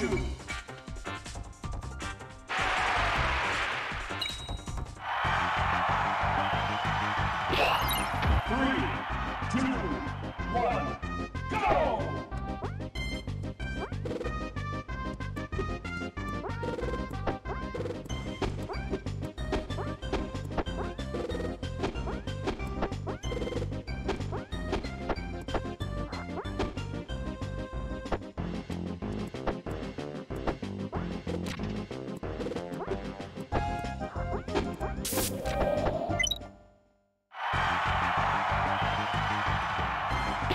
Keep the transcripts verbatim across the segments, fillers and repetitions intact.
two.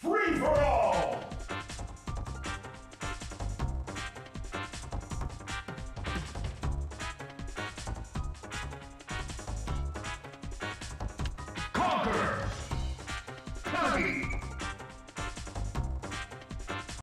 For all!